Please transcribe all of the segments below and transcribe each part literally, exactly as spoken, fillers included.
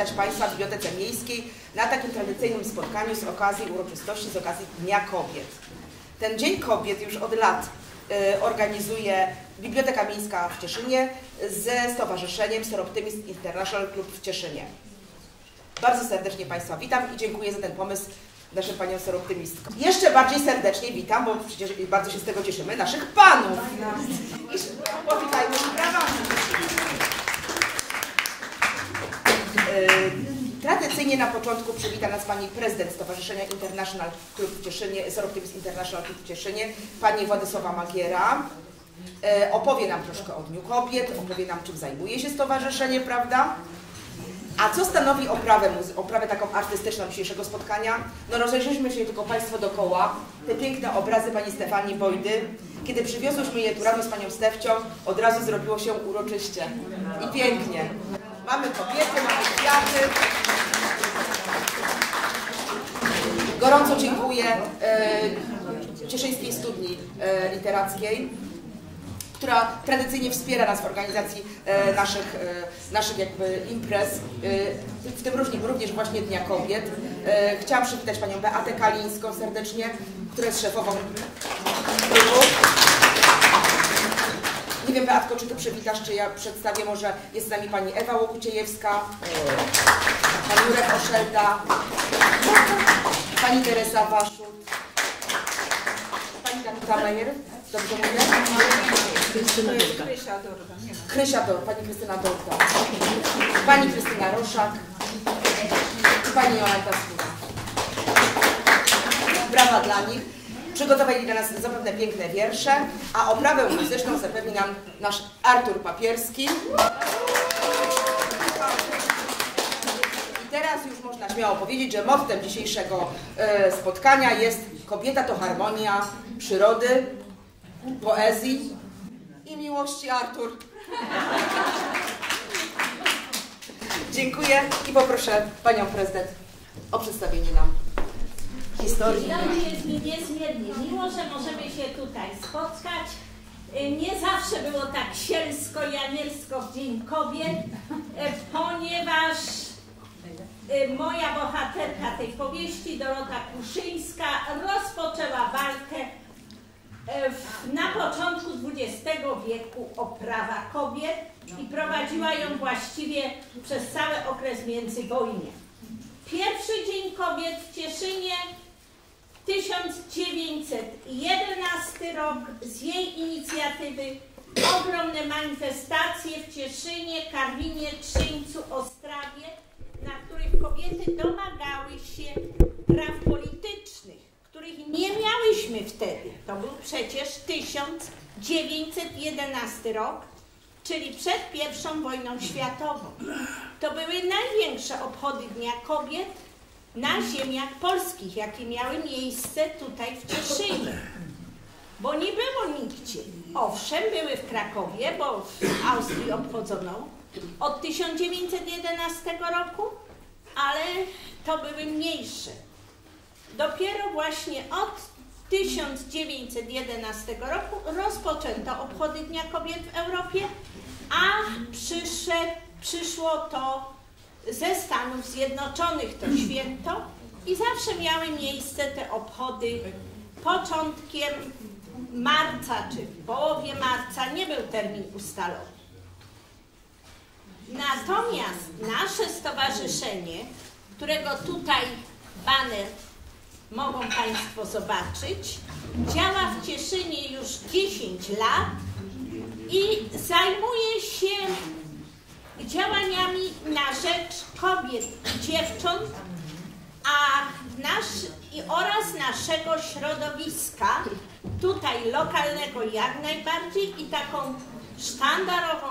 powitać Państwa w Bibliotece Miejskiej na takim tradycyjnym spotkaniu z okazji uroczystości, z okazji Dnia Kobiet. Ten Dzień Kobiet już od lat organizuje Biblioteka Miejska w Cieszynie ze stowarzyszeniem Soroptimist International Club w Cieszynie. Bardzo serdecznie Państwa witam i dziękuję za ten pomysł naszym panią soroptymistką. Jeszcze bardziej serdecznie witam, bo przecież bardzo się z tego cieszymy, naszych panów. I powitajmy się brawami. Tradycyjnie na początku przywita nas pani prezydent Stowarzyszenia International Club w Cieszynie, Soroptimist International Club w Cieszynie, pani Władysława Magiera. Opowie nam troszkę o Dniu Kobiet, opowie nam, czym zajmuje się stowarzyszenie, prawda? A co stanowi oprawę, oprawę taką artystyczną dzisiejszego spotkania? No rozejrzyjmy się tylko Państwo dookoła. Te piękne obrazy pani Stefanii Bojdy. Kiedy przywiozłyśmy je tu razem z panią Stefcią, od razu zrobiło się uroczyście i pięknie. Mamy kobiety, mamy kwiaty. Gorąco dziękuję e, Cieszyńskiej Studni e, Literackiej, która tradycyjnie wspiera nas w organizacji e, naszych, e, naszych jakby imprez, e, w tym również właśnie Dnia Kobiet. E, chciałam przywitać panią Beatę Kalińską serdecznie, która jest szefową klubu. Nie wiem, Beatko, czy ty przywitasz, czy ja przedstawię, może jest z nami pani Ewa Łokuciejewska, pani Jerzy Oszelda, pani Teresa Waszut, pani Katuta Meier, dobrze mówię? Krystyna Dorda. Krysia Dorda, pani Krystyna Dorda, pani Krystyna Roszak i pani Jolanta Skóra. Brawa dla nich. Przygotowali dla nas zapewne piękne wiersze, a oprawę muzyczną zapewni nam nasz Artur Papierski. I teraz już można śmiało powiedzieć, że mottem dzisiejszego spotkania jest: kobieta to harmonia przyrody, poezji i miłości. Artur. Dziękuję i poproszę panią prezydent o przedstawienie nam historii. Jest mi niezmiernie miło, że możemy się tutaj spotkać. Nie zawsze było tak sielsko i anielsko w Dzień Kobiet, ponieważ moja bohaterka tej powieści, Dorota Kuszyńska, rozpoczęła walkę na początku dwudziestego wieku o prawa kobiet i prowadziła ją właściwie przez cały okres międzywojnia. Pierwszy Dzień Kobiet w Cieszynie, tysiąc dziewięćset jedenasty rok, z jej inicjatywy ogromne manifestacje w Cieszynie, Karwinie, Trzyńcu, Ostrawie, na których kobiety domagały się praw politycznych, których nie miałyśmy wtedy. To był przecież tysiąc dziewięćset jedenasty rok, czyli przed pierwszą wojną światową. To były największe obchody Dnia Kobiet na ziemiach polskich, jakie miały miejsce tutaj w Cieszynie. Bo nie było nigdzie. Owszem, były w Krakowie, bo w Austrii obchodzono od tysiąc dziewięćset jedenastego roku, ale to były mniejsze. Dopiero właśnie od tysiąc dziewięćset jedenastego roku rozpoczęto obchody Dnia Kobiet w Europie, a przyszedł, przyszło to ze Stanów Zjednoczonych, to święto, i zawsze miały miejsce te obchody początkiem marca, czy w połowie marca, nie był termin ustalony. Natomiast nasze stowarzyszenie, którego tutaj baner mogą Państwo zobaczyć, działa w Cieszynie już dziesięć lat i zajmuje się działaniami na rzecz kobiet i dziewcząt a nasz, i oraz naszego środowiska, tutaj lokalnego jak najbardziej, i taką sztandarową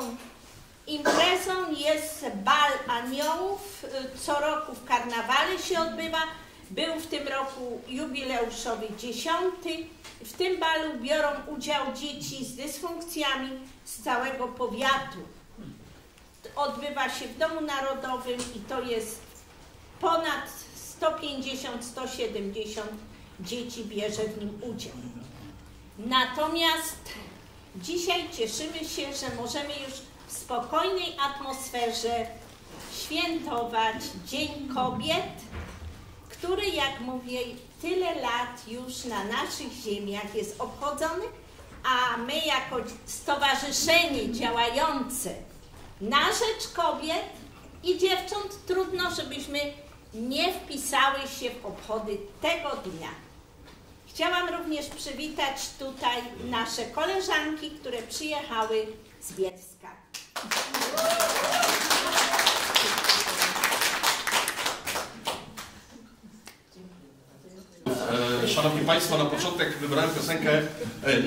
imprezą jest Bal Aniołów, co roku w Karnawale się odbywa. Był w tym roku jubileuszowy dziesiąty. W tym balu biorą udział dzieci z dysfunkcjami z całego powiatu. Odbywa się w Domu Narodowym i to jest ponad sto pięćdziesiąt do stu siedemdziesięciu dzieci bierze w nim udział. Natomiast dzisiaj cieszymy się, że możemy już w spokojnej atmosferze świętować Dzień Kobiet, który, jak mówię, tyle lat już na naszych ziemiach jest obchodzony, a my jako stowarzyszenie działające na rzecz kobiet i dziewcząt trudno, żebyśmy nie wpisały się w obchody tego dnia. Chciałam również przywitać tutaj nasze koleżanki, które przyjechały z Bielska. Szanowni Państwo, na początek wybrałem piosenkę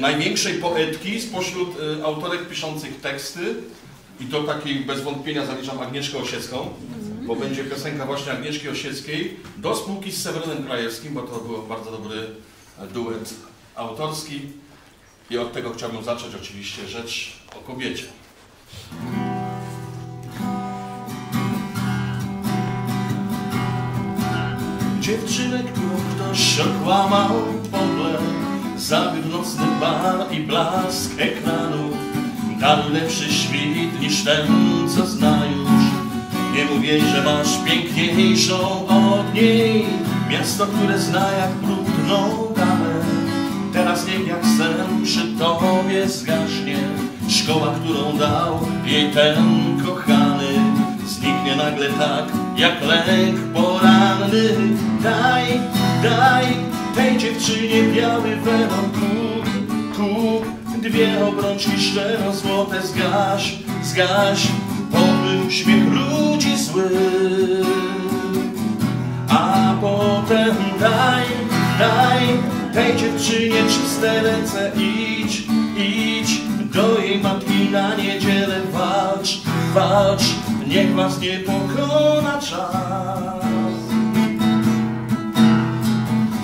największej poetki spośród autorek piszących teksty i to takiej bez wątpienia zaliczam Agnieszkę Osiecką, bo będzie piosenka właśnie Agnieszki Osieckiej do spółki z Sewerynem Krajewskim, bo to był bardzo dobry duet autorski i od tego chciałbym zacząć oczywiście rzecz o kobiecie. Dziewczynę, którą ktoś okłamał pole, zabił nocny bar i blask ekranu. Dał lepszy świt niż ten, co zna już. Nie mów jej, że masz piękniejszą od niej. Miasto, które zna jak brudną damę, teraz niech jak sen przy tobie zgaśnie. Szkoła, którą dał jej ten kochany, zniknie nagle tak, jak lęk poranny. Daj, daj tej dziewczynie biały welon, kup, kup dwie obrączki szczero złote, zgaś, zgaś pobył śmiech ludzi złych. A potem daj, daj tej dziewczynie czyste ręce, idź, idź do jej matki na niedzielę, walcz, walcz, niech was nie pokona czas.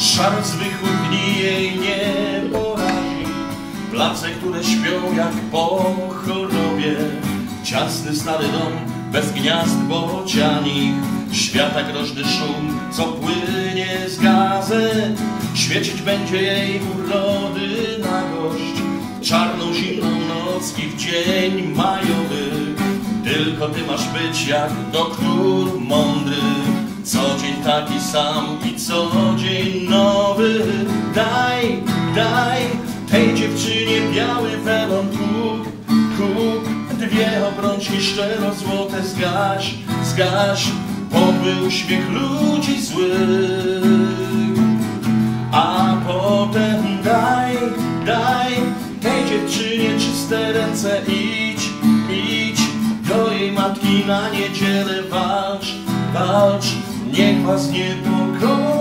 Szar z wychutni jej nie porazi, place, które śpią jak po chorobie, ciasny stary dom bez gniazd bocianich, świata groźny szum, co płynie z gazet. Świecić będzie jej urody nagość, czarną zimną noc i w dzień majowy. Tylko ty masz być jak doktor mądry, co dzień taki sam i co dzień nowy. Daj, daj tej dziewczynie biały welon, kup, kup dwie obrączki szczero złote, zgaś, zgaś pobył śmiech ludzi złych. A potem daj, daj tej dziewczynie czyste ręce, idź, idź do jej matki na niedzielę, walcz, walcz, niech was nie pokona.